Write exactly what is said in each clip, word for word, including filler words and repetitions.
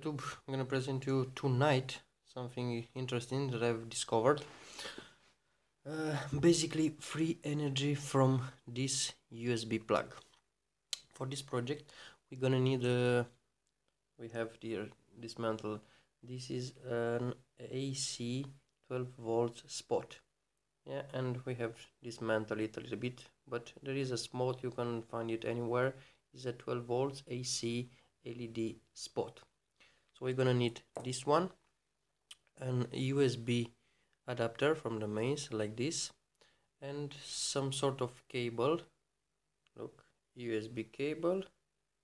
YouTube, I'm gonna present you tonight something interesting that I've discovered. Uh, basically free energy from this U S B plug. For this project we're gonna need a, we have here this mantle. This is an A C twelve volts spot, yeah, and we have this mantle it a little bit, but there is a spot, you can find it anywhere. It's a twelve volts A C L E D spot. So we're gonna need this one, an U S B adapter from the mains like this, and some sort of cable. Look, U S B cable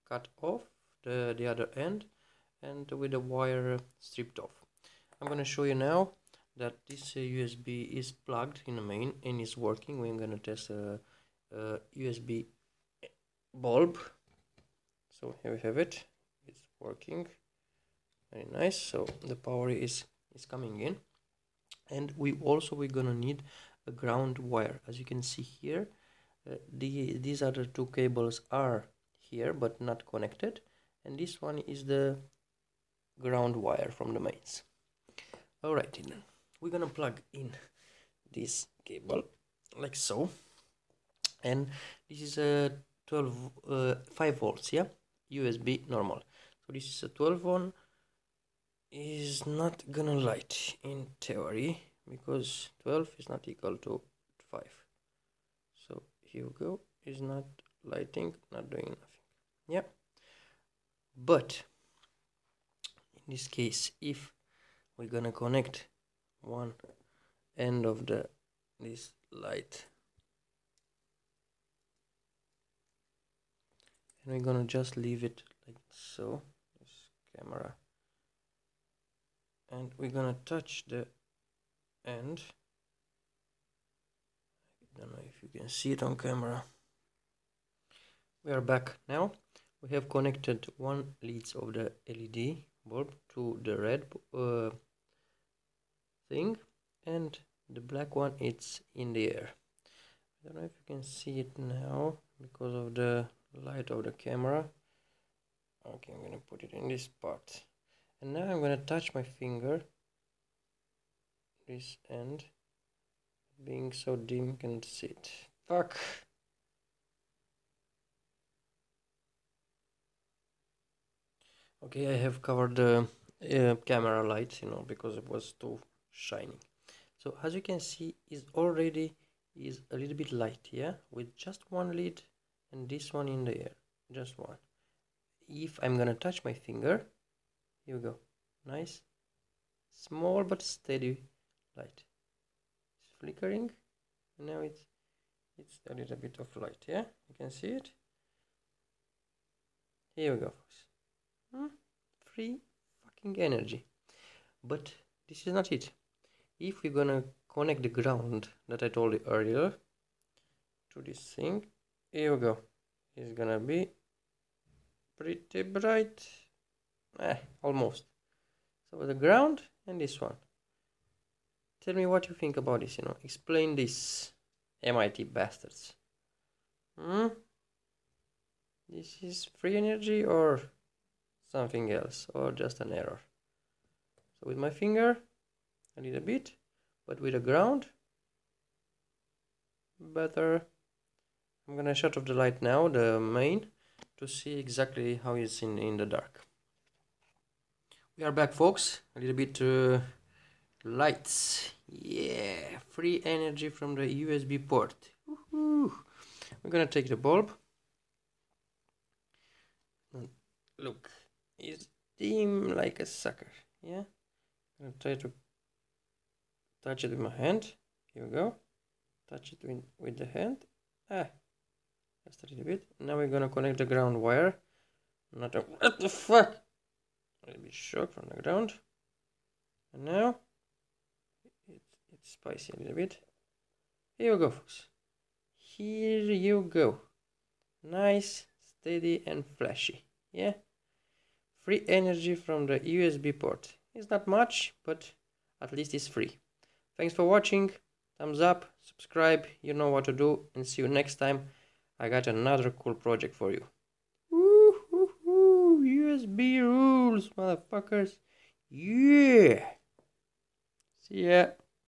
cut off the, the other end, and with the wire stripped off. I'm gonna show you now that this U S B is plugged in the main and is working. We're gonna test a, a U S B bulb. So here we have it, it's working very nice. So the power is is coming in, and we also we're gonna need a ground wire. As you can see here, uh, the these other two cables are here but not connected, and this one is the ground wire from the mains. Alright, we're gonna plug in this cable like so, and this is a twelve uh, five volts, yeah, U S B normal. So this is a twelve one, is not gonna light in theory because twelve is not equal to five. So here we go, is not lighting, not doing nothing, yeah. But in this case, if we're gonna connect one end of the this light, and we're gonna just leave it like so, this camera, and we're gonna touch the end. I don't know if you can see it on camera. We are back now. We have connected one leads of the L E D bulb to the red uh, thing, and the black one it's in the air. I don't know if you can see it now because of the light of the camera. Okay, I'm gonna put it in this part, and now I'm gonna touch my finger this end. Being so dim, you can't see it. Fuck. Okay, I have covered the uh, camera light, you know, because it was too shining. So as you can see, is already is a little bit light, yeah, with just one lead and this one in the air, just one. If I'm gonna touch my finger, here we go, nice, small but steady light. It's flickering, and now it's it's a little bit of light, yeah, you can see it. Here we go, folks. Hmm? Free fucking energy. But this is not it. If we're gonna connect the ground that I told you earlier to this thing, here we go, it's gonna be pretty bright, eh, almost. So the ground and this one, tell me what you think about this, you know, explain this, M I T bastards. Hmm? This is free energy or something else, or just an error? So with my finger a little bit, but with the ground better. I'm gonna shut off the light now, the main, to see exactly how it's in, in the dark. We are back, folks, a little bit uh, lights, yeah, free energy from the U S B port. Woohoo. We're gonna take the bulb, and look, it's dim like a sucker, yeah. I'm gonna try to touch it with my hand, here we go, touch it with, with the hand, ah, just a little bit. Now we're gonna connect the ground wire. Not a what the fuck? A little bit shock from the ground. And now it, it's spicy a little bit. Here you go, folks. Here you go. Nice, steady, and flashy. Yeah. Free energy from the U S B port. It's not much, but at least it's free. Thanks for watching. Thumbs up, subscribe. You know what to do, and see you next time. I got another cool project for you. Woo hoo hoo! U S B. U S B rules, motherfuckers. Yeah. See ya.